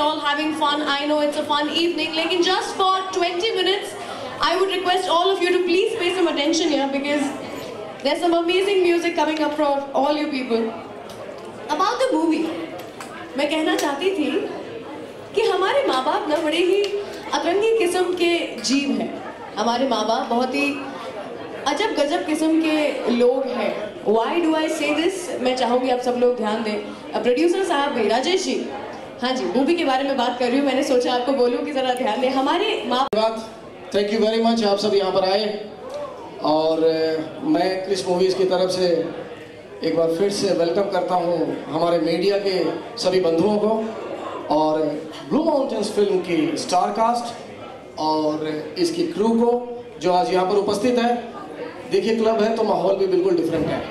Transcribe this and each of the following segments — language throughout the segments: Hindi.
We're all having fun. I know it's a fun evening. Like in just for 20 minutes, I would request all of you to please pay some attention here because there's some amazing music coming up for all you people. About the movie, मैं कहना चाहती थी कि हमारे माँ बाप ना बड़े ही अतरंगी किस्म के जीव हैं. हमारे माँ बाप बहुत ही अजब गजब किस्म के लोग हैं. Why do I say this? मैं चाहूँगी आप सब लोग ध्यान दें. प्रोड्यूसर साहब भी, राजेश जी, हाँ जी, मूवी के बारे में बात कर रही हूँ. मैंने सोचा आपको बोलूँ कि ज़रा ध्यान दें. हमारे माँ बाप. थैंक यू वेरी मच आप सब यहाँ पर आए और मैं ग्रिश मूवीज़ की तरफ से एक बार फिर से वेलकम करता हूँ हमारे मीडिया के सभी बंधुओं को और ब्लू माउंटेंस फिल्म की स्टार कास्ट और इसकी क्रू को जो आज यहाँ पर उपस्थित है. देखिए क्लब है तो माहौल भी बिल्कुल डिफरेंट है.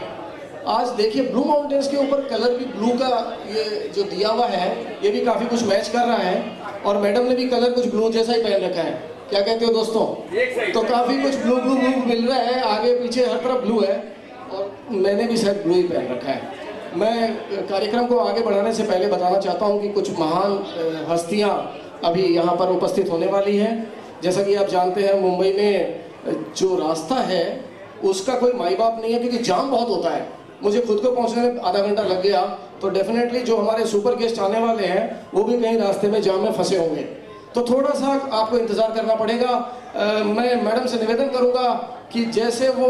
आज देखिए ब्लू माउंटेंस के ऊपर कलर भी ब्लू का ये जो दिया हुआ है ये भी काफ़ी कुछ मैच कर रहा है और मैडम ने भी कलर कुछ ब्लू जैसा ही पहन रखा है. क्या कहते हो दोस्तों? तो काफ़ी कुछ ब्लू ब्लू ब्लू मिल रहा है. आगे पीछे हर तरफ ब्लू है और मैंने भी शायद ब्लू ही पहन रखा है. मैं कार्यक्रम को आगे बढ़ाने से पहले बताना चाहता हूँ कि कुछ महान हस्तियाँ अभी यहाँ पर उपस्थित होने वाली हैं. जैसा कि आप जानते हैं मुंबई में जो रास्ता है उसका कोई माई बाप नहीं है क्योंकि जाम बहुत होता है. मुझे खुद को पहुँचने में आधा घंटा लग गया तो डेफिनेटली जो हमारे सुपर गेस्ट आने वाले हैं वो भी कहीं रास्ते में जाम में फंसे होंगे तो थोड़ा सा आपको इंतज़ार करना पड़ेगा. मैं मैडम से निवेदन करूँगा कि जैसे वो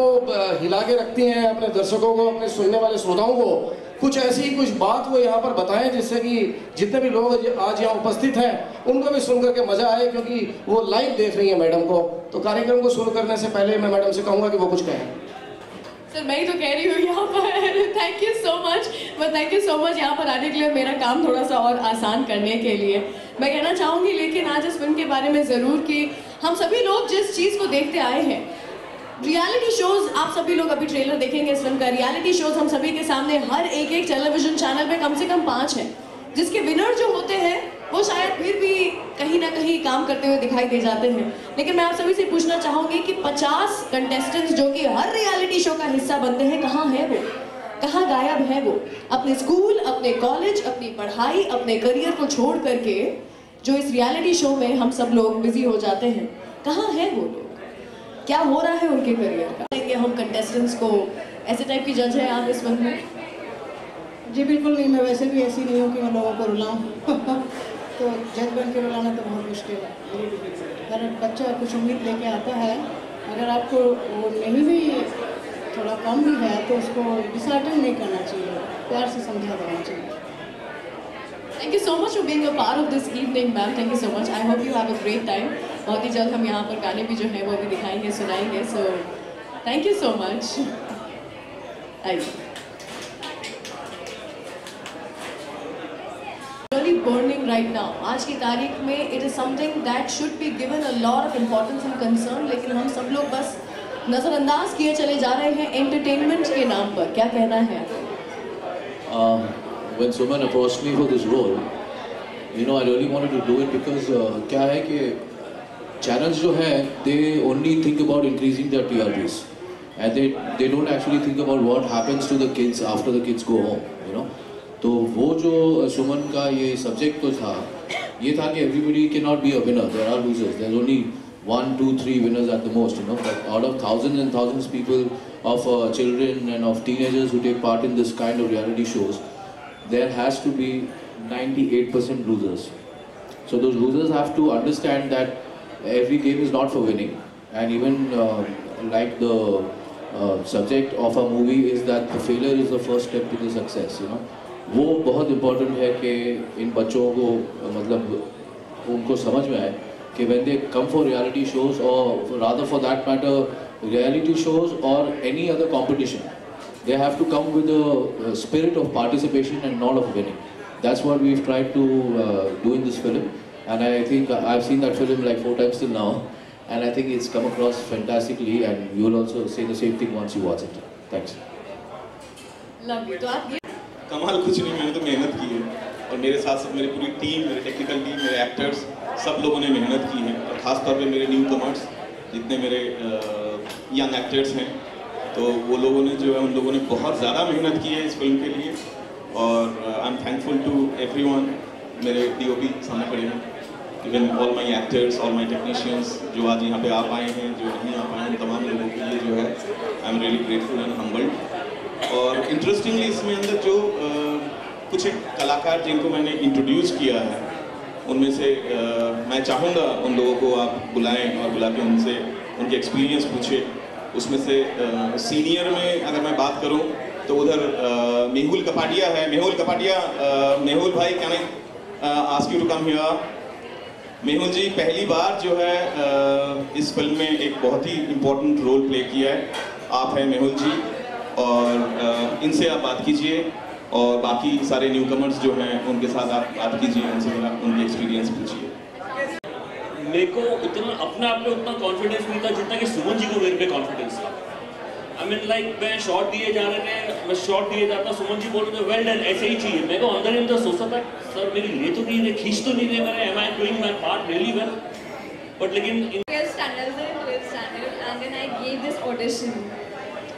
हिला के रखती हैं अपने दर्शकों को, अपने सुनने वाले श्रोताओं को, कुछ ऐसी ही कुछ बात वो यहाँ पर बताएं जिससे कि जितने भी लोग आज यहाँ उपस्थित हैं उनको भी सुनकर के मज़ा आए क्योंकि वो लाइव देख रही हैं मैडम को. तो कार्यक्रम को शुरू करने से पहले मैं मैडम से कहूँगा कि वो कुछ कहें. सर मैं ही तो कह रही हूँ यहाँ पर. Thank you so much. But thank you so much यहाँ पर आने के लिए, मेरा काम थोड़ा सा और आसान करने के लिए. मैं कहना चाहूँगी लेकिन आज इस फिल्म के बारे में ज़रूर कि हम सभी लोग जिस चीज़ को देखते आए हैं, रियलिटी शोज़, आप सभी लोग अभी ट्रेलर देखेंगे इस फिल्म का. रियलिटी शोज़ हम सभी के सामने हर एक एक टेलीविज़न चैनल पे कम से कम 5 हैं जिसके विनर जो होते हैं वो शायद फिर भी कहीं ना कहीं काम करते हुए दिखाई दे जाते हैं. लेकिन मैं आप सभी से पूछना चाहूँगी कि 50 कंटेस्टेंट्स जो कि हर रियलिटी शो का हिस्सा बनते हैं, कहाँ है वो? कहाँ गायब है वो? अपने स्कूल, अपने कॉलेज, अपनी पढ़ाई, अपने करियर को छोड़ करके जो इस रियलिटी शो में हम सब लोग बिजी हो जाते हैं, कहाँ है वो लोग? क्या हो रहा है उनके करियर का? लेंगे हम कंटेस्टेंट्स को. ऐसे टाइप की जज है आप इस वक्त में? जी बिल्कुल नहीं. मैं वैसे भी ऐसी नहीं हूँ कि मैं लोगों को रुलाऊँ. तो जज बन के रुलाना तो बहुत मुश्किल है. अगर बच्चा कुछ उम्मीद लेके आता है, अगर आपको वो नहीं भी, थोड़ा कम भी है, तो उसको डिसआर्टन नहीं करना चाहिए, प्यार से समझा देना चाहिए. Thank you so much for being a part of this evening, ma'am. Thank you so much. I hope you have a great time. बहुत ही जल्द हम यहाँ पर गाने भी जो है वो भी दिखाएंगे, सुनाएंगे. So, thank you so much. Really burning right now. आज की तारीख में it is something that should be given a lot of importance and concern. लेकिन हम सब लोग बस नजरअंदाज किए चले जा रहे हैं एंटरटेनमेंट के नाम पर. क्या कहना है? When someone approached me for this role, you know, I really wanted to do it because क्या है कि channels जो हैं, they only think about increasing their TRPs and they don't actually think about what happens to the kids after the kids go home, you know. तो वो जो सुमन का ये subject तो था, ये था कि everybody cannot be a winner. There are losers. There's only 1, 2, 3 winners at the most, you know. But out of thousands and thousands of people, of children and of teenagers who take part in this kind of reality shows, there has to be 98% losers. So those losers have to understand that every game is not for winning, and even like the subject of a movie is that the failure is the first step to the success. You know, वो बहुत important है कि इन बच्चों को मतलब उनको समझ में आए कि when they come for reality shows or rather for that matter reality shows or any other competition, they have to come with a spirit of participation and not of winning. That's what we've tried to do in this film, and I think I've seen that film like 4 times till now, and I think it's come across fantastically, and you'll also say the same thing once you watch it. Thanks. Love you. तो आप ये कमाल कुछ नहीं, मैंने तो मेहनत की है और मेरे साथ सब मेरी पूरी टीम, मेरे टेक्निकल टीम, मेरे एक्टर्स, सब लोगों ने मेहनत की है और खासतौर पे मेरे न्यू कमर्स जितने मेरे यंग एक्टर्स हैं तो वो लोगों ने जो है उन लोगों ने बहुत ज़्यादा मेहनत की है इस फिल्म के लिए और I am thankful to everyone मेरे DOP सामने खड़े हैं, even all my actors, all my technicians जो आज यहाँ पे आप आए हैं, जो नहीं आ पाए हैं, तमाम लोगों के लिए जो है I am really grateful and humbled. और इंटरेस्टिंगली इसमें अंदर जो कुछ एक कलाकार जिनको मैंने इंट्रोड्यूस किया है, उनमें से मैं चाहूँगा उन लोगों को आप बुलाएं और बुला के उनसे उनके एक्सपीरियंस पूछें। उसमें से सीनियर में अगर मैं बात करूँ तो उधर मेहुल कपाडिया है। मेहुल कपाडिया, मेहुल भाई can I ask you to come here. Mehul ji पहली बार जो है इस फिल्म में एक बहुत ही इम्पोर्टेंट रोल प्ले किया है। आप हैं मेहुल जी और इनसे आप बात कीजिए और बाकी सारे न्यू कमर्स जो हैं उनके साथ आप बात कीजिए, उनसे उनके एक्सपीरियंस पूछिए। मेरे को उतना अपने आप में उतना कॉन्फिडेंस नहीं था जितना कि सुमन जी को मेरे पे कॉन्फिडेंस था। आई मीन लाइक मैं शॉट दिए जा रहे थे, मैं शॉट दिए जाता, सुमन जी बोल रहे थे वेल डन, ऐसे ही चाहिए। मेरे को अंदर ही अंदर सोचता था सर मेरी ले तो नहीं रहे, खींच तो नहीं रहे, मेरे am I doing my part really well, but लेकिन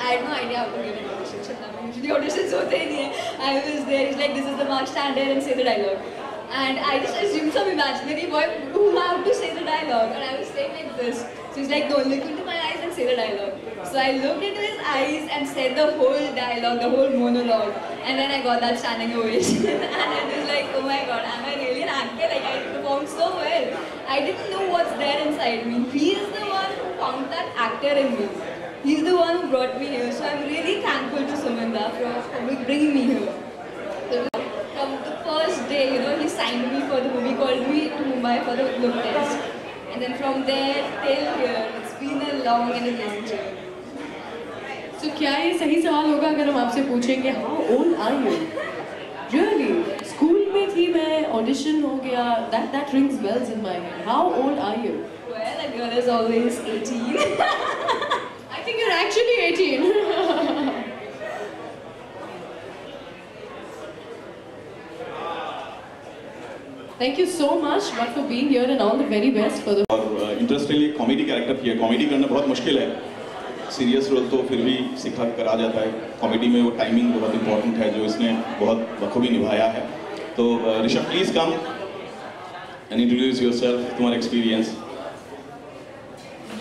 I had no idea how to give an audition. Usually auditions होते ही नहीं है. I was there. He's like, this is the mark, stand there and say the dialogue. And I just assumed some imaginary boy who had to say the dialogue. And I was saying like this. So he's like, don't look into my eyes and say the dialogue. So I looked into his eyes and said the whole dialogue, the whole monologue. And then I got that standing ovation. And I was like, oh my god, am I really an actor? Like I performed so well. I didn't know what's there inside me. He is the one who found that actor in me. He's the one who brought me here, so I'm really thankful to Sumanda for bringing me here. So from the first day, you know, he signed me for the movie, called me to Mumbai for the look test, and then from there till here, it's been a long and a pleasant journey. So क्या ये सही सवाल होगा अगर हम आपसे पूछेंगे how old are you? Really? School में थी मैं, audition हो गया, that rings bells in my head. How old are you? Well, a girl is always 18. I think you're actually 18. Thank you so much for being here and all the very best for the. और इंटरेस्टिंगली कॉमेडी कैरेक्टर किया। कॉमेडी करना बहुत मुश्किल है, सीरियस रोल तो फिर भी सीखा करा जाता है। कॉमेडी में वो टाइमिंग बहुत इम्पोर्टेंट है जो इसने बहुत बखूबी निभाया है। तो Rishabh please come and introduce yourself, तुम्हारा experience.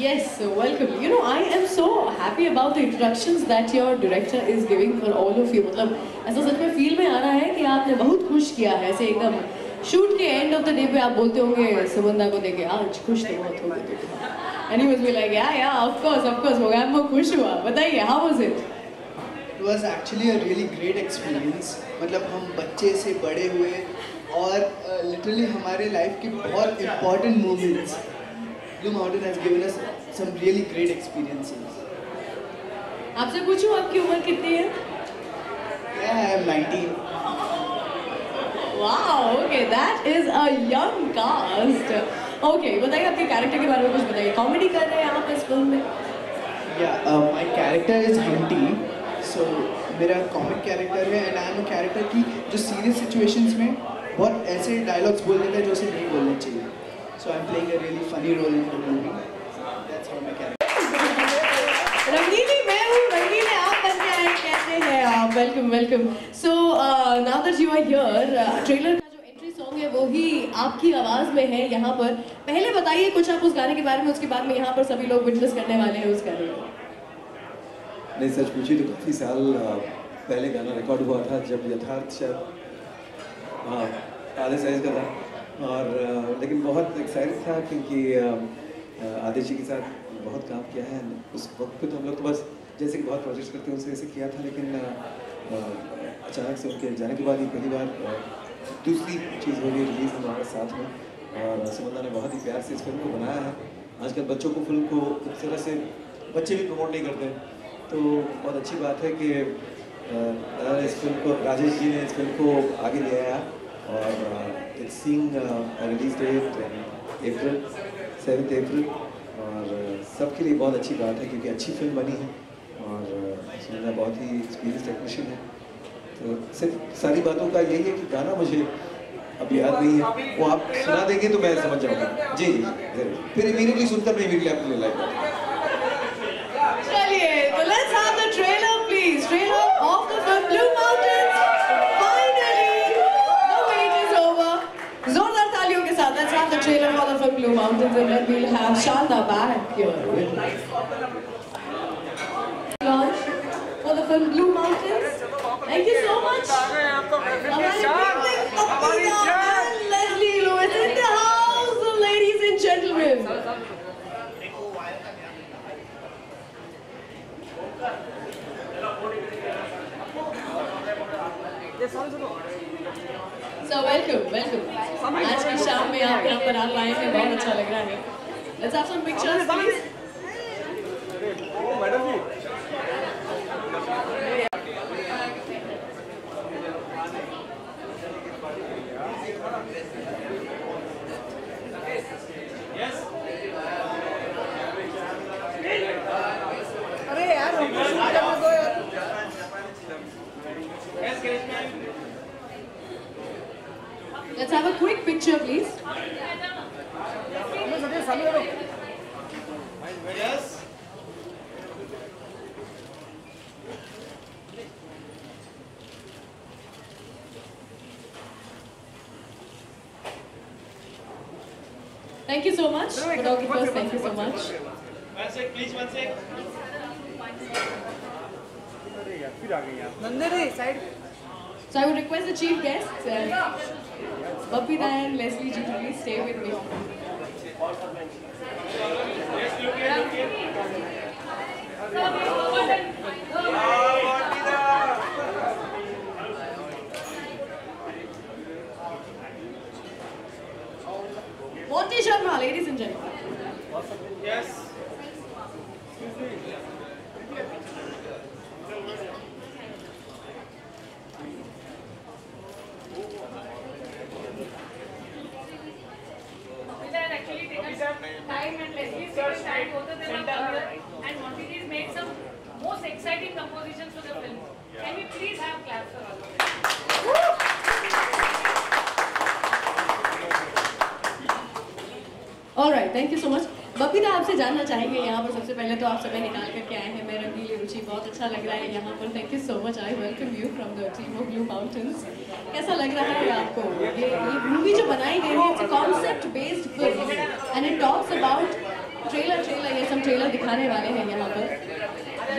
Yes, so welcome. You know, I am so happy about the introductions that your director is giving for all of you. मतलब ऐसा सच में फील में आ रहा है कि आपने बहुत खुश किया है। ऐसे एकदम शूट के एंड ऑफ द डे पे आप बोलते होंगे सुमंदा को देखे आज खुश तो बहुत हो गए, and he was like yeah of course होगा। मैं खुश हुआ। बताइए how was it? It was actually a really great experience. मतलब हम बच्चे से बड़े हुए और literally हमारे life के बहुत important moments. Blue Mountain has given us some really great experiences. आपसे पूछूं आपकी उम्र कितनी है? Yeah, I am 19. Wow, okay, that is a young cast. Okay, बताइए आपके character के बारे में कुछ बताइए। Comedy कर रहे हैं आप इस film में? Yeah, my character is Hunty. So मेरा comic character है and I am a character की जो serious situations में बहुत ऐसे dialogues बोल देता है जो उसे नहीं बोलने चाहिए. So I'm playing a really funny role in the movie. That's how my character. Ranveer, मैं हूँ Ranveer, आप कैसे हैं आप? Welcome, welcome. So now that you are here, trailer का जो entry song है वो ही आपकी आवाज़ में है यहाँ पर। पहले बताइए कुछ आप उस गाने के बारे में, उसके बाद में यहाँ पर सभी लोग witness करने वाले हैं उस गाने को। नहीं सच पूछिए तो काफी साल पहले गाना record हुआ था जब यथार्थ शायद हाँ आधे साइज़ का था। और लेकिन बहुत एक्साइटेड था क्योंकि आदिर जी के साथ बहुत काम किया है उस वक्त पे। तो हम लोग तो बस जैसे कि बहुत प्रोजेक्ट्स करते हैं उनसे ऐसे किया था, लेकिन अचानक से उनके जाने के बाद ही पहली बार दूसरी चीज़ हो गई रिलीज़ हमारे साथ में। और सुमंदा ने बहुत ही प्यार से इस फिल्म को बनाया है। आजकल बच्चों को फिल्म को इस तरह से बच्चे भी प्रमोट नहीं करते, तो बहुत अच्छी बात है कि इस फिल्म को राजेश जी ने इस फिल्म को आगे ले आया। और it's seeing a release date April 7th April और सबके लिए बहुत अच्छी बात है क्योंकि अच्छी फिल्म बनी है और सुमंदा बहुत ही एक्सपीरियंस टेक्नीशियन है। तो सिर्फ सारी बातों का यही है कि गाना मुझे अब याद नहीं है, वो आप सुना देंगे तो मैं समझ जाऊँगा। जी जी फिर इमीडिएटली सुनता नहीं मिली आपको लाइव। चलिए तो let's have the trailer please, trailer of the film Blue Mountains. MashaAllah, back here. Launch for the film Blue Mountains. Thank you so much. Leslie Lewis in the house, ladies and gentlemen. So welcome, welcome. आज की शाम में आप यहाँ पर आप लाइन में बहुत अच्छा लग रहा है. Let's have some pictures, please. Let's have a quick picture, please. Yes. Thank you so much. Photographers, thank you so much. One sec, please, one sec. So I would request the chief guests, Bappi and Leslie Ji, please stay with me. Yes, look here, look here. Monty Sharma, ladies and gentlemen. Yes. Time and Leslie's time, both of them are popular, and Monty Ji's made some most exciting compositions for the film. Can we please have claps for all of them? All right, thank you so much. बपीता, आपसे जानना चाहेंगे यहाँ पर सबसे पहले तो आप समय निकाल करके आए हैं. मेरा दिल रुचि बहुत अच्छा लग रहा है यहाँ पर. Thank you so much. I welcome you from the team of blue mountains. कैसा लग रहा है आपको ये मूवी जो बनाई गई है? It's a concept based film and it talks about trailer. ये सब ट्रेलर दिखाने वाले हैं यहाँ पर.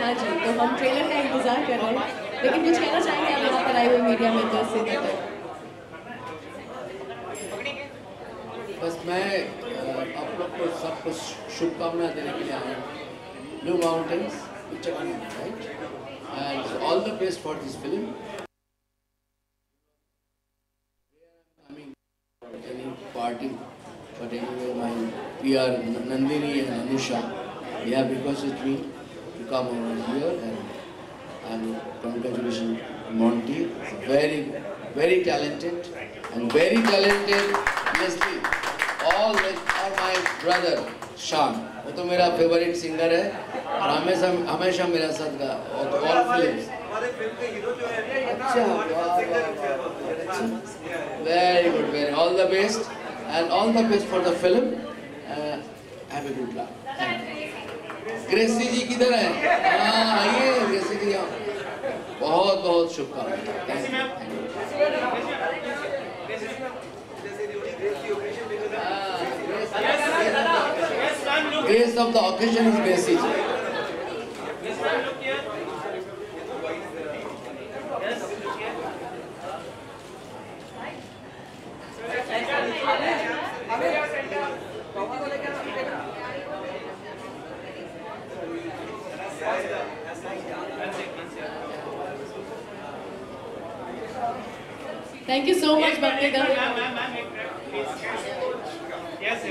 हाँ जी, तो हम ट्रेलर का इंतजार कर रहे हैं, लेकिन कुछ कहना चाहेंगे आप यहाँ पर आई हुई मीडिया में 10 से 10 तक? बस मैं आप लोग को सबको शुभकामना देने के लिए आया हूँ. Blue mountains picture and all the best for this film. Party but anyway my PR Nandini and Anusha, they have requested me to come over here and congratulation Monty. Very talented and very talented Leslie. All with my brother Shaan. वो तो मेरा favorite singer है और हमेशा मेरा साथ गा और all films. अच्छा, very good, very all the best and all the best for the film. Have a good laugh. Gracy जी किधर हैं? हाँ, आइए Gracy जी आओ. बहुत शुभकामनाएं. Grace of the occasion is Gracy. Yes, ma'am. Look here. Yes. Thank you so much, Bappi. Yes, yes.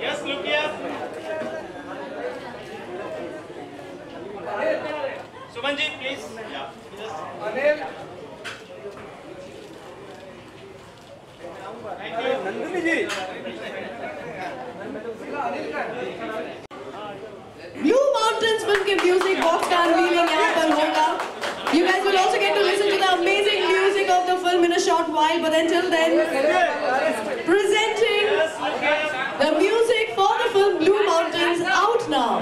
Yes, look here. Sumanji, please. Yeah. Anil. Thank you. Nandini ji. Blue Mountains film के music box का unveiling यहाँ पर होगा. You guys will also get to listen to the amazing music of the film in a short while, but until then. Presenting the music for the film Blue Mountains out now.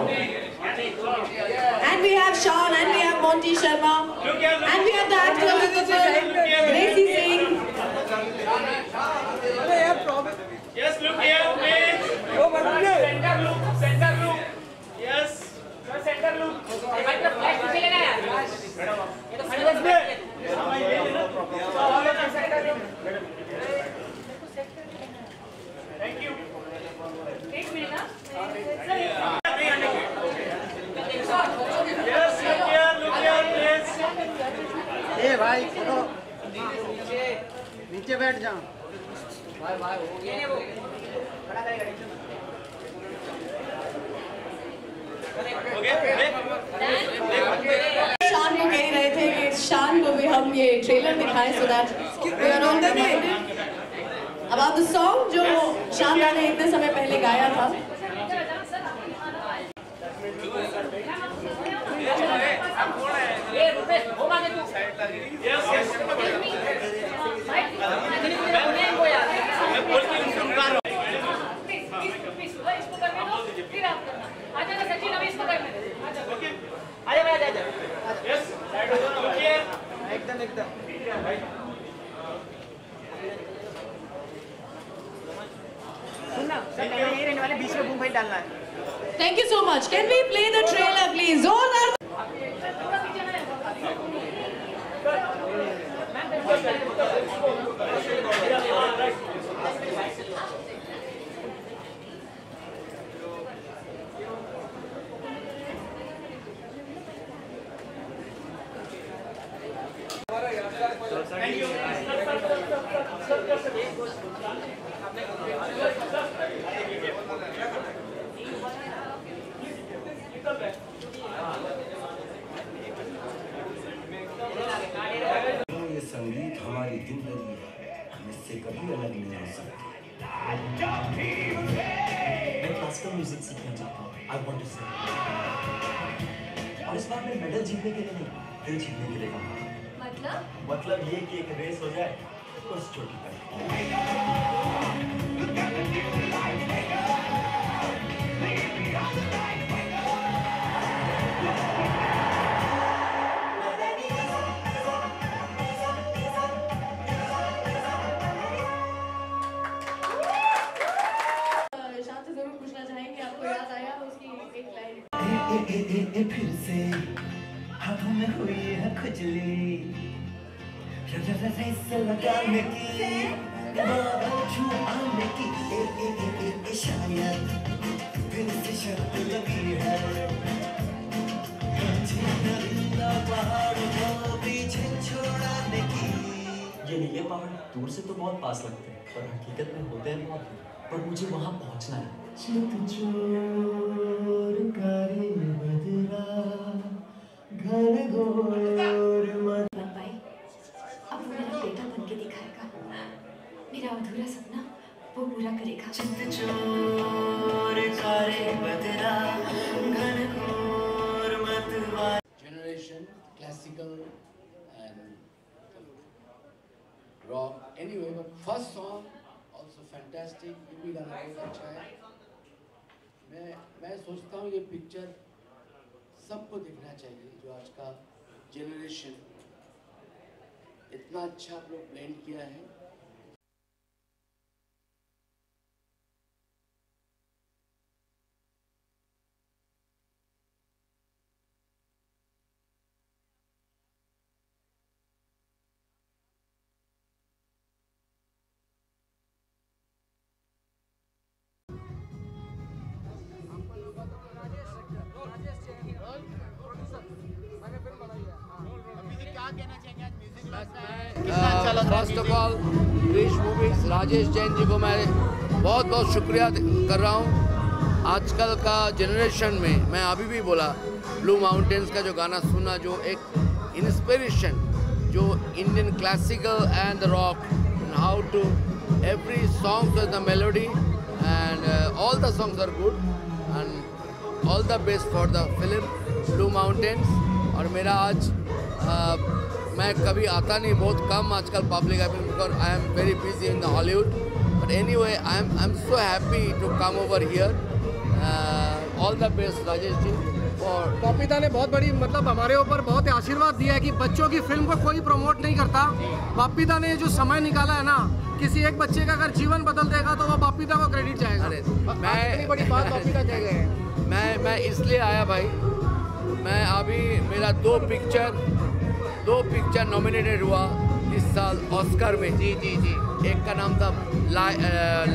And we have Shaan, and we have Monty Sharma, and we have the actors of the film, Gracy Singh. here, please. Center loop. Yes. Center loop. Thank you. Take me now. Yes, look here, please. Hey, bhai, photo. नीचे बैठ जाओ भाई हो गया वो खड़ा रहेगा शान को कह ही रहे थे कि शान को भी हम ये ट्रेलर दिखाएं so that we are on the way about the song जो शान ने इतने समय पहले गाया था Thank you so much. Can we play the trailer, please? Thank you. ये संगीत हमारी जिंदगी इससे कभी अलग नहीं हो सकती। मैं क्लासिकल म्यूजिक सीखना चाहता हूँ। I want to sing। और इस बार मैं मेडल जीतने के लिए नहीं, दिल जीतने के लिए गाऊंगा। मतलब ये कि एक रेस हो जाए कुछ छोटी शान से जरूर पूछना चाहेंगे आपको याद आया उसकी एक लाइन फिर से आँखों में हुई है खुजली लगाने की ए शायद दिल से शर्त लगी है छोड़ाने की ये पहाड़ दूर से तो बहुत पास लगते हैं पर हकीकत में होते हैं बहुत पर मुझे वहाँ पहुँचना है मेरा अधूरा सपना वो पूरा करेगा चित चोर करे बदला घनघोर मतवार generation classical and rock anyway but first song also fantastic ये भी गाना बहुत अच्छा है मैं सोचता हूँ ये पिक्चर सबको देखना चाहिए जो आज का जनरेशन इतना अच्छा आप लोग ब्लेंड किया है first of all Girish movies Rajesh Jain ji को मैं बहुत बहुत शुक्रिया कर रहा हूँ आजकल का जनरेशन में मैं अभी भी बोला ब्लू माउंटेंस का जो गाना सुना जो एक इंस्पिरेशन जो Indian classical and rock how to every song with the melody and all the songs are good and all the best for the film blue mountains और मेरा आज मैं कभी आता नहीं बहुत कम आजकल public I because I am very busy in the Hollywood but anyway I am so happy to come over here all the best Rajesh ji और पॉपिता ने बहुत बड़ी मतलब हमारे ऊपर बहुत आशीर्वाद दिया है कि बच्चों की फिल्म को कोई प्रमोट नहीं करता पॉपिता ने जो समय निकाला है ना किसी एक बच्चे का अगर जीवन बदल देगा तो वो बापी दा को क्रेडिट जाएगा। अरे मैं इतनी बड़ी बात बापी दा कह गए। मैं इसलिए आया भाई, मैं अभी मेरा दो पिक्चर नॉमिनेटेड हुआ इस साल ऑस्कर में। जी जी जी। एक का नाम था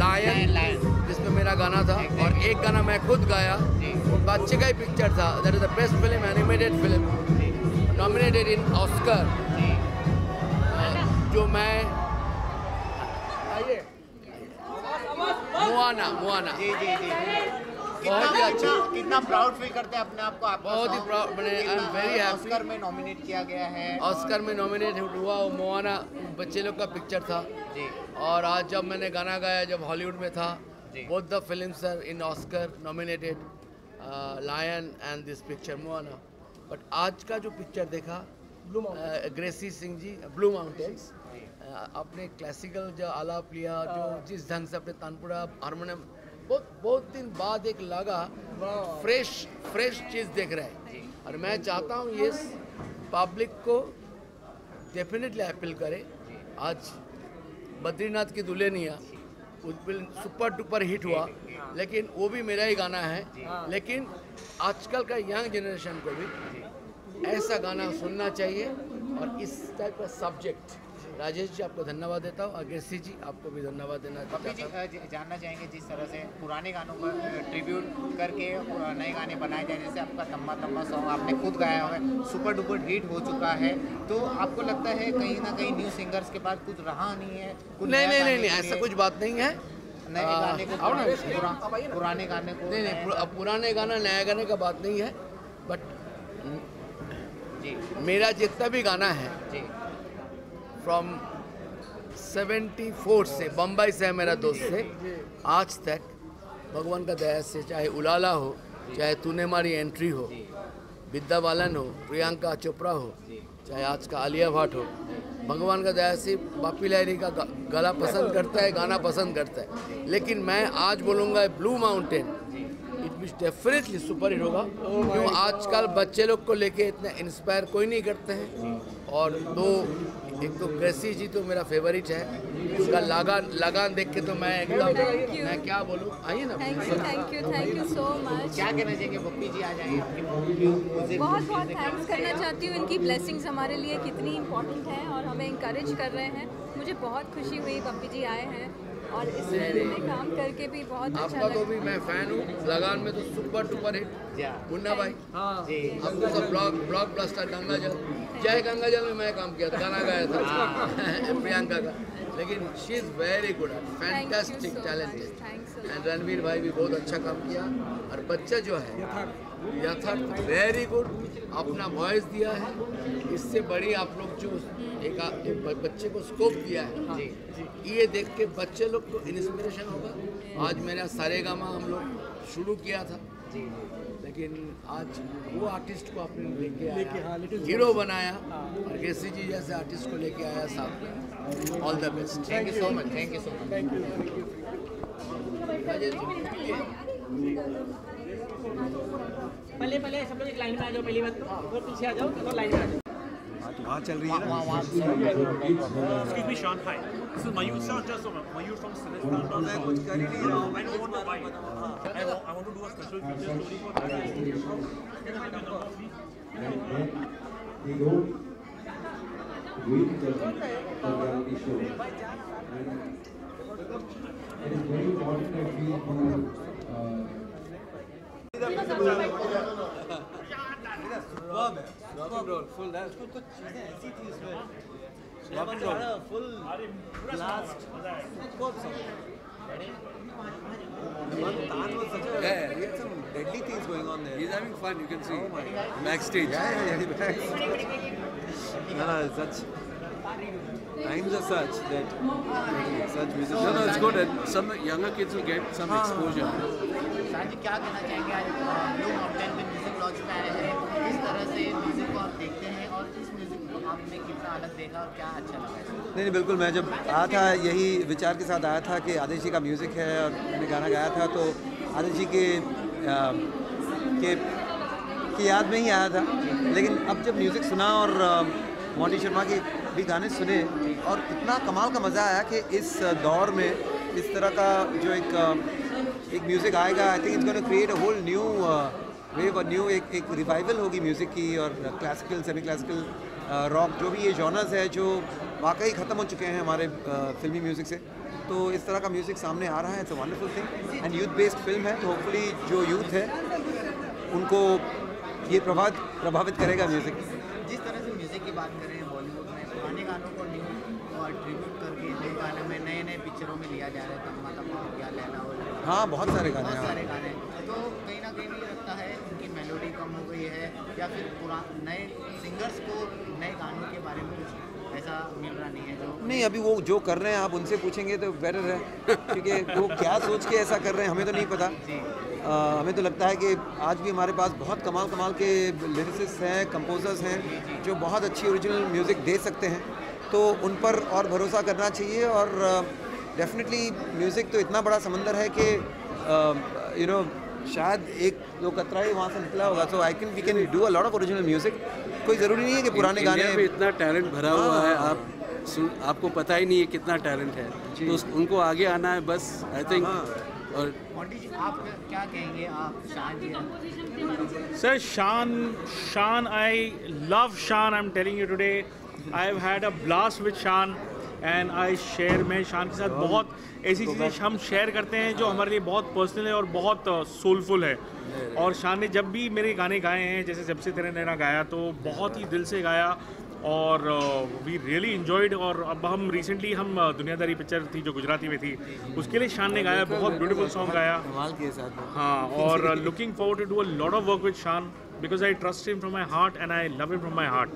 लायन जिसमें मेरा गाना था, और एक गाना मैं खुद गाया, बच्चे का ही पिक्चर था। That is the best film, animated film nominated in Oscar. जो मैं मोआना जी जी जी। बहुत ही अच्छा, कितना प्राउड फील करते हैं अपने आप को। बहुत ही प्राउड, मैंने I am very happy. Oscar में नॉमिनेट किया गया है, ऑस्कर में नॉमिनेट हुआ। मोआना बच्चे लोग का पिक्चर था जी। और आज जब मैंने गाना गाया जब हॉलीवुड में था, both the films are in Oscar nominated, Lion and this picture Moana. But आज का जो पिक्चर देखा ग्रेसी सिंह जी, ब्लू माउंटेन्स, अपने क्लासिकल जो आलाप लिया, जो जिस ढंग से अपने तानपुरा हारमोनियम, बहुत दिन बाद एक लगा फ्रेश चीज़ देख रहे हैं। और मैं चाहता हूँ ये पब्लिक को डेफिनेटली अपील करे। आज बद्रीनाथ की दुल्हनिया सुपर डुपर हिट हुआ, लेकिन वो भी मेरा ही गाना है। लेकिन आजकल का यंग जनरेशन को भी ऐसा गाना सुनना चाहिए और इस टाइप का सब्जेक्ट। राजेश जी आपको धन्यवाद देता हूँ, अग्रेसी जी आपको भी धन्यवाद देना चाहता हूँ। जानना चाहेंगे जिस तरह से पुराने गानों पर ट्रिब्यूट करके नए गाने बनाए जाए, जैसे आपका तम्मा तम्मा सॉन्ग आपने खुद गाया हुआ है, सुपर डुपर हिट हो चुका है, तो आपको लगता है कहीं ना कहीं न्यू सिंगर्स के बाद कुछ रहा नहीं है? नहीं, ऐसा कुछ बात नहीं है। नए गाने को पुराने गाने को नहीं, पुराने गाना नया गाने का बात नहीं है। बट जी मेरा जितना भी गाना है जी, फ्रॉम 74 से, बम्बई से है मेरा दोस्त से, आज तक भगवान का दया से, चाहे उलाला हो, चाहे तूने मारी एंट्री हो, विद्या बालन हो, प्रियंका चोपड़ा हो, चाहे आज का आलिया भट्ट हो, भगवान का दया से बापी लहरी का गला पसंद करता है, गाना पसंद करता है। लेकिन मैं आज बोलूँगा blue mountain it which definitely super hit होगा, क्यों आजकल बच्चे लोग को लेके इतना इंस्पायर कोई नहीं करते हैं। और दो एक तो ग्रेसी जी तो मेरा फेवरेट है, उसका लगान देख के तो मैं एकदम, मैं क्या बोलूँ। आइए ना, थैंक यू सो मच। क्या कहना चाहिए बप्पी जी आ जाएंगे? बहुत थैंक्स करना चाहती हूँ। इनकी ब्लेसिंग्स हमारे लिए कितनी इम्पोर्टेंट है और हमें इंकरेज कर रहे हैं। मुझे बहुत खुशी हुई बप्पी जी आए हैं और इस फिल्म में काम करके भी बहुत अच्छा लगा। आपका तो भी मैं फ़ैन हूँ, लगान में तो सुपर डुपर हिट मुन्ना भाई, आपको सब ब्लॉक ब्लास्टर जय गंगा जल में मैं काम किया था, गाना गाया था प्रियंका का। लेकिन she is very good, fantastic talented, and Ranveer भाई भी बहुत अच्छा काम किया। और बच्चा जो है यथार्थ, वेरी गुड, अपना वॉइस दिया है। इससे बड़ी आप लोग जो एक बच्चे को स्कोप दिया है, ये देख के बच्चे लोग को इंस्पिरेशन होगा। आज मेरा सारेगामा हम लोग शुरू किया था, लेकिन आज वो आर्टिस्ट को आपने लेके हीरो बनाया, और ग्रेसी जी जैसे आर्टिस्ट को लेके आया साथ में। All the best, thank you so much. पहले सब लोग एक लाइन में आ जाओ, पहली बात तो पीछे आ जाओ, तो लाइन में आ जाओ। वहाँ चल रही है फुल कुछ चीज़ें ऐसी थी इसमें, full last deadly things going on there. He's having fun, you can see. Backstage. Yeah, such times are such that such music. No, it's good. And some younger kids will get some exposure. Sanji, क्या कहना चाहेंगे आज Blue Mountain में म्यूजिक लॉन्च में आए हैं? किस तरह से म्यूजिक को आप देखते हैं और किस म्यूजिक को आपने कितना अलग देखा और क्या अच्छा लगा? नहीं, बिल्कुल, मैं जब आया था यही विचार के साथ आया था कि आदिर जी का म्यूजिक है और मैंने गाना गाया था, तो आदिर जी के याद में ही आया था। लेकिन अब जब म्यूज़िक सुना और मॉन्टी शर्मा के भी गाने सुने और इतना कमाल का मज़ा आया कि इस दौर में इस तरह का जो एक म्यूज़िक आएगा, I think it's gonna create a whole new wave और न्यू एक रिवाइवल होगी म्यूज़िक की और क्लासिकल, सेमी क्लासिकल, रॉक, जो भी ये जॉनर्स है जो वाकई ख़त्म हो चुके हैं हमारे फिल्मी म्यूज़िक से, तो इस तरह का म्यूज़िक सामने आ रहा है। It's a wonderful thing and youth based film है, तो होपफुली जो यूथ है उनको ये प्रभावित करेगा म्यूज़िक। जिस तरह से म्यूज़िक की बात करें, बॉलीवुड में पुराने गानों को न्यू और ट्रिब्यूट करके नए गाने में नए नए पिक्चरों में लिया जा रहा है, तम्मा तम्मा हो गया, लैला हो गया, हाँ बहुत सारे गाने, तो कहीं ना कहीं लगता है उनकी मेलोडी कम हो गई है या फिर पुराने नए सिंगर्स को नए गानों के बारे में कुछ ऐसा मिल रहा नहीं है। नहीं, अभी वो जो कर रहे हैं आप उनसे पूछेंगे तो बेटर है क्योंकि वो क्या सोच के ऐसा कर रहे हैं हमें तो नहीं पता। हमें तो लगता है कि आज भी हमारे पास बहुत कमाल के लिरिसिस्ट हैं, कंपोजर्स हैं जो बहुत अच्छी ओरिजिनल म्यूज़िक दे सकते हैं, तो उन पर और भरोसा करना चाहिए। और डेफिनेटली म्यूज़िक तो इतना बड़ा समंदर है कि यू नो शायद एक दो कतरा ही वहाँ से निकला होगा, so we can do a lot of original music. कोई ज़रूरी नहीं है कि पुराने गाने में इतना टैलेंट भरा हुआ है, आपको पता ही नहीं है कितना टैलेंट है, तो उनको आगे आना है बस, आई थिंक। और आप क्या कहेंगे आप शान? सर शान, I love Shaan, I am telling you today, I have had a blast with Shaan and I share. मैं शान के साथ बहुत ऐसी चीज़ें हम शेयर करते हैं जो हमारे लिए बहुत पर्सनल है और बहुत सोलफुल है। और शान ने जब भी मेरे गाने गाए हैं, जैसे जब से तेरे नैना गाया, तो बहुत ही दिल से गाया और वी रियली इन्जॉयड। और अब हम रिसेंटली दुनियादारी पिक्चर थी जो गुजराती में थी, उसके लिए शान ने गाया, बहुत ब्यूटीफुल सॉन्ग गाया कमाल के साथ। हाँ, और looking forward to do a lot of work with Shaan because I trust him from my heart and I love him from my heart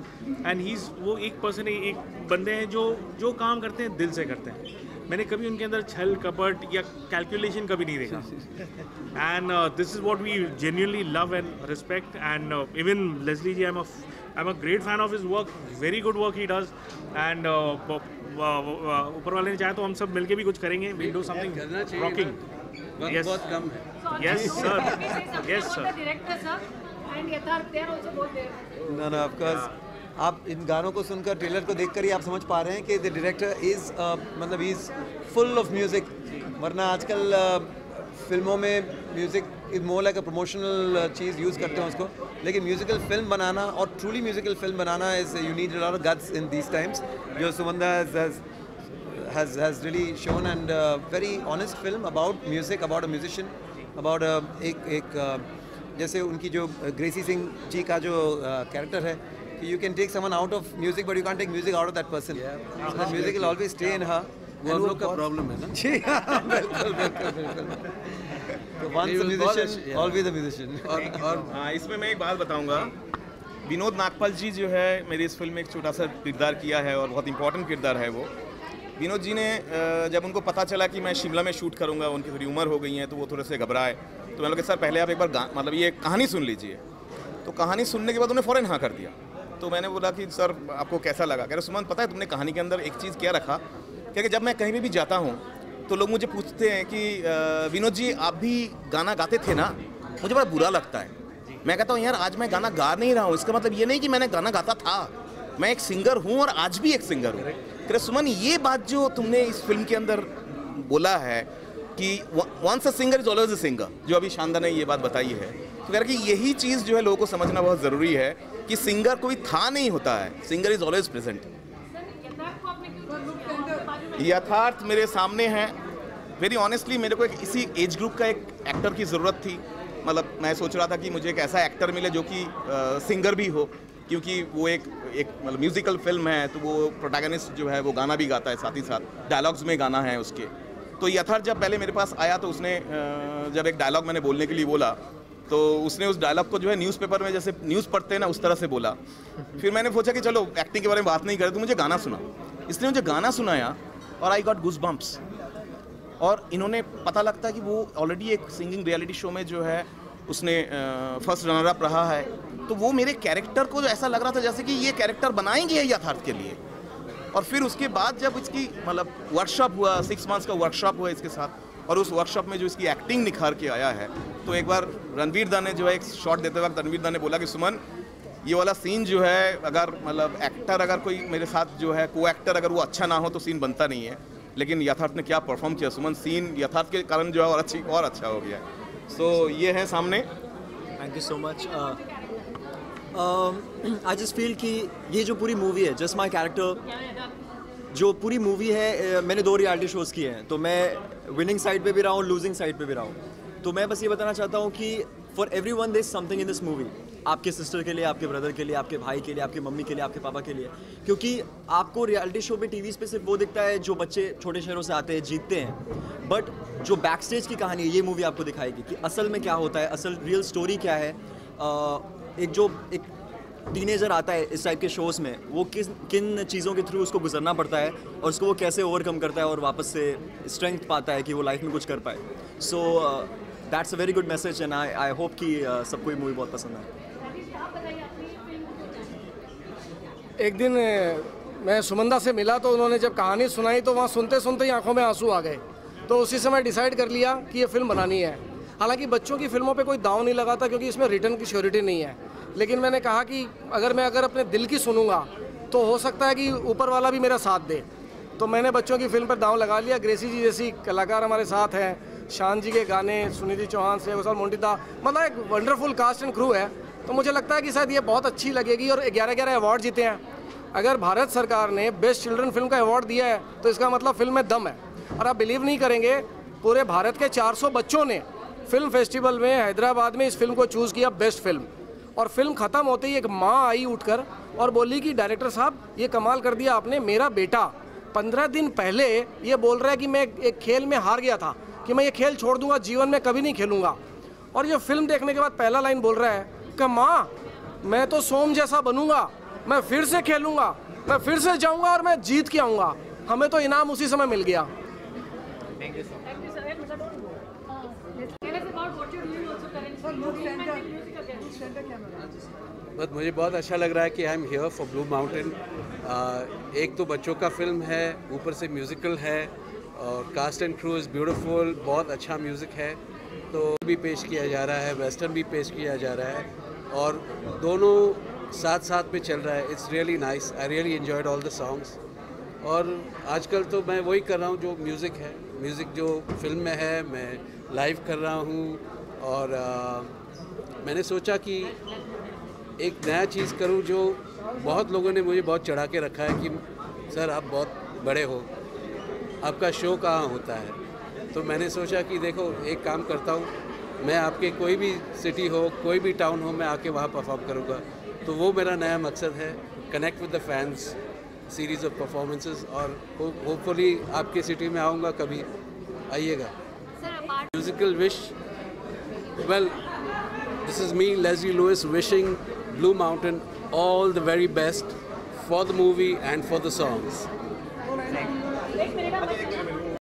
and he is वो एक बंदे हैं जो काम करते हैं दिल से करते हैं। मैंने कभी उनके अंदर छल कपट या कैलकुलेशन कभी नहीं देखा and this is what we genuinely love and respect. And even Leslie ji, I am a great fan of his work, very good work he does and ऊपर वाले ने चाहे तो हम सब मिलके भी कुछ करेंगे, we do something rocking. Yes sir And Yatharth, they are also both there. No, of course. आप इन गानों को सुनकर, ट्रेलर को देखकर ही आप समझ पा रहे हैं कि द डायरेक्टर इज़ मतलब इज़ फुल ऑफ म्यूज़िक। वरना आजकल फिल्मों में music is more like a promotional चीज़ यूज़ करते हैं उसको, लेकिन म्यूज़िकल फिल्म बनाना और ट्रूली म्यूज़िकल फिल्म बनाना is you need a lot of guts in these times, जो सुमंदा has really shown and very honest film about music, about a musician, about जैसे उनकी जो ग्रेसी सिंह जी का जो कैरेक्टर है कि you can take someone out of music but you can take music out of that person. Music will always stay in her. वो हम लोग का प्रॉब्लम है ना जी। बिल्कुल once a musician always a musician. और इसमें मैं एक बात बताऊंगा, विनोद नागपाल जी जो है मेरी इस फिल्म में एक छोटा सा किरदार किया है और बहुत इंपॉर्टेंट किरदार है वो। विनोद जी ने जब उनको पता चला कि मैं शिमला में शूट करूँगा, उनकी थोड़ी उम्र हो गई है तो वो थोड़े से घबराए, तो मैंने कहा सर पहले आप एक बार ये कहानी सुन लीजिए। तो कहानी सुनने के बाद उन्हें फ़ौरन हाँ कर दिया। तो मैंने बोला कि सर आपको कैसा लगा? कह रहे सुमन पता है तुमने कहानी के अंदर एक चीज़ क्या रखा, क्योंकि जब मैं कहीं भी जाता हूँ तो लोग मुझे पूछते हैं कि विनोद जी आप भी गाना गाते थे ना, मुझे बड़ा बुरा लगता है। मैं कहता हूँ यार आज मैं गाना गा नहीं रहा हूँ, इसका मतलब ये नहीं कि मैंने गाना गाता था, मैं एक सिंगर हूँ और आज भी एक सिंगर हूँ। कह रहे सुमन ये बात जो तुमने इस फिल्म के अंदर बोला है कि once a singer is always a singer, जो अभी शानदार ने ये बात बताई है, तो कह रहा कि यही चीज़ जो है लोगों को समझना बहुत ज़रूरी है कि सिंगर कोई था नहीं होता है, सिंगर इज ऑलवेज प्रेजेंट। यथार्थ मेरे सामने हैं, वेरी ऑनेस्टली मेरे को इसी एज ग्रुप का एक एक्टर की ज़रूरत थी। मतलब मैं सोच रहा था कि मुझे एक ऐसा एक्टर मिले जो कि सिंगर भी हो, क्योंकि वो एक मतलब म्यूज़िकल फिल्म है तो वो प्रोटैगनिस्ट जो है वो गाना भी गाता है, साथ ही साथ डायलॉग्स में गाना है उसके। तो यथार्थ जब पहले मेरे पास आया तो उसने जब एक डायलॉग मैंने बोलने के लिए बोला तो उसने उस डायलॉग को जो है न्यूज़पेपर में जैसे न्यूज़ पढ़ते हैं ना उस तरह से बोला। फिर मैंने सोचा कि चलो एक्टिंग के बारे में बात नहीं करें तो मुझे गाना सुना, इसलिए मुझे गाना सुनाया और आई गॉट गूज बम्प्स। और इन्होंने पता लगता है कि वो ऑलरेडी एक सिंगिंग रियलिटी शो में जो है उसने फर्स्ट रनर अप रहा है, तो वो मेरे कैरेक्टर को ऐसा लग रहा था जैसे कि ये कैरेक्टर बनाएंगे यथार्थ के लिए। और फिर उसके बाद जब इसकी मतलब वर्कशॉप हुआ, 6 मंथ्स का वर्कशॉप हुआ इसके साथ, और उस वर्कशॉप में जो इसकी एक्टिंग निखार के आया है, तो एक बार रणवीर दा ने जो है एक शॉट देते वक्त रणवीर दा ने बोला कि सुमन ये वाला सीन जो है, अगर मतलब एक्टर अगर कोई मेरे साथ जो है को एक्टर अगर वो अच्छा ना हो तो सीन बनता नहीं है, लेकिन यथार्थ ने क्या परफॉर्म किया सुमन, सीन यथार्थ के कारण जो है और अच्छा हो गया। सो ये है सामने। Thank you so much. I just feel कि ये जो पूरी मूवी है, जस्ट माई कैरेक्टर जो पूरी मूवी है, मैंने 2 रियलिटी शोज़ किए हैं तो मैं विनिंग साइड पे भी रहा हूँ, लूजिंग साइड पे भी रहा हूँ। तो मैं बस ये बताना चाहता हूँ कि for every one there is something in this movie, आपके सिस्टर के लिए, आपके ब्रदर के लिए, आपके भाई के लिए, आपके मम्मी के लिए, आपके पापा के लिए, क्योंकि आपको रियलिटी शो पे टीवीज़ पे सिर्फ वो दिखता है जो बच्चे छोटे शहरों से आते हैं, जीतते हैं, बट जो बैक स्टेज की कहानी है ये मूवी आपको दिखाएगी कि असल में क्या होता है, असल रियल स्टोरी क्या है। एक टीनेजर आता है इस टाइप के शोज़ में, वो किन चीज़ों के थ्रू उसको गुजरना पड़ता है और उसको वो कैसे ओवरकम करता है और वापस से स्ट्रेंथ पाता है कि वो लाइफ में कुछ कर पाए। So that's a very good message and I hope कि सबको ये मूवी बहुत पसंद आए। एक दिन मैं सुमंदा से मिला तो उन्होंने जब कहानी सुनाई तो वहाँ सुनते सुनते ही आँखों में आंसू आ गए, तो उसी समय डिसाइड कर लिया कि ये फ़िल्म बनानी है। हालांकि बच्चों की फिल्मों पे कोई दांव नहीं लगा था क्योंकि इसमें रिटर्न की श्योरिटी नहीं है, लेकिन मैंने कहा कि अगर मैं अपने दिल की सुनूंगा तो हो सकता है कि ऊपर वाला भी मेरा साथ दे। तो मैंने बच्चों की फिल्म पर दांव लगा लिया। ग्रेसी जी जैसी कलाकार हमारे साथ हैं, शान जी के गाने, सुनिधि चौहान से उस मोंटी दा, मतलब एक वंडरफुल कास्ट एंड क्रू है। तो मुझे लगता है कि शायद ये बहुत अच्छी लगेगी और 11-11 अवार्ड जीते हैं। अगर भारत सरकार ने बेस्ट चिल्ड्रन फिल्म का अवार्ड दिया है तो इसका मतलब फिल्म में दम है। और आप बिलीव नहीं करेंगे, पूरे भारत के 400 बच्चों ने फिल्म फेस्टिवल में हैदराबाद में इस फिल्म को चूज़ किया बेस्ट फिल्म। और फिल्म ख़त्म होते ही एक माँ आई उठकर और बोली कि डायरेक्टर साहब ये कमाल कर दिया आपने, मेरा बेटा 15 दिन पहले ये बोल रहा है कि मैं एक खेल में हार गया था, कि मैं ये खेल छोड़ दूंगा, जीवन में कभी नहीं खेलूँगा। और ये फिल्म देखने के बाद पहला लाइन बोल रहा है कि माँ मैं तो सोम जैसा बनूँगा, मैं फिर से खेलूँगा, मैं फिर से जाऊँगा और मैं जीत के आऊँगा। हमें तो इनाम उसी समय मिल गया। बट मुझे बहुत अच्छा लग रहा है कि I am here for blue mountain. एक तो बच्चों का फिल्म है, ऊपर से म्यूज़िकल है और cast and crew is beautiful, बहुत अच्छा म्यूज़िक है, तो भी पेश किया जा रहा है, वेस्टर्न भी पेश किया जा रहा है और दोनों साथ साथ में चल रहा है। It's really nice, I really enjoyed all the songs. और आजकल तो मैं वही कर रहा हूँ जो म्यूज़िक है, म्यूज़िक जो फिल्म में है मैं लाइव कर रहा हूँ। और मैंने सोचा कि एक नया चीज़ करूं जो बहुत लोगों ने मुझे बहुत चढ़ा के रखा है कि सर आप बहुत बड़े हो, आपका शो कहाँ होता है। तो मैंने सोचा कि देखो एक काम करता हूं, मैं आपके कोई भी सिटी हो, कोई भी टाउन हो, मैं आके वहां परफॉर्म करूंगा। तो वो मेरा नया मकसद है, connect with the fans, series of performances. और होपफुली आपके सिटी में आऊँगा, कभी आइएगा। Musical wish, well this is me Leslie Lewis wishing Blue Mountain all the very best for the movie and for the songs.